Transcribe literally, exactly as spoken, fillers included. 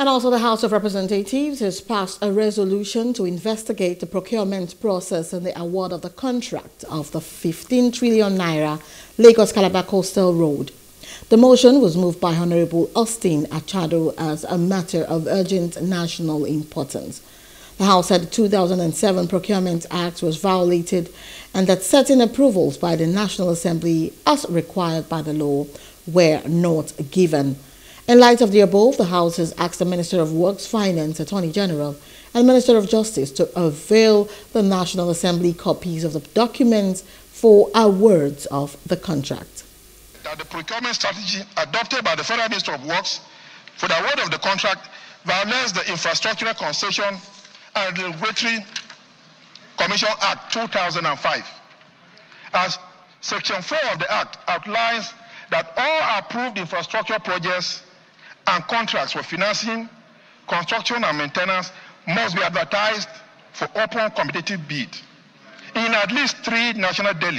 And also the House of Representatives has passed a resolution to investigate the procurement process and the award of the contract of the fifteen trillion naira Lagos-Calabar Coastal Road. The motion was moved by Honorable Austin Achado as a matter of urgent national importance. The House said the two thousand seven Procurement Act was violated and that certain approvals by the National Assembly, as required by the law, were not given. In light of the above, the House has asked the Minister of Works, Finance, Attorney General and Minister of Justice to avail the National Assembly copies of the documents for awards of the contract. That the procurement strategy adopted by the Federal Minister of Works for the award of the contract violates the Infrastructure Concession and the Regulatory Commission Act two thousand five. As Section four of the Act outlines that all approved infrastructure projects and contracts for financing, construction and maintenance must be advertised for open competitive bid in at least three national delegates.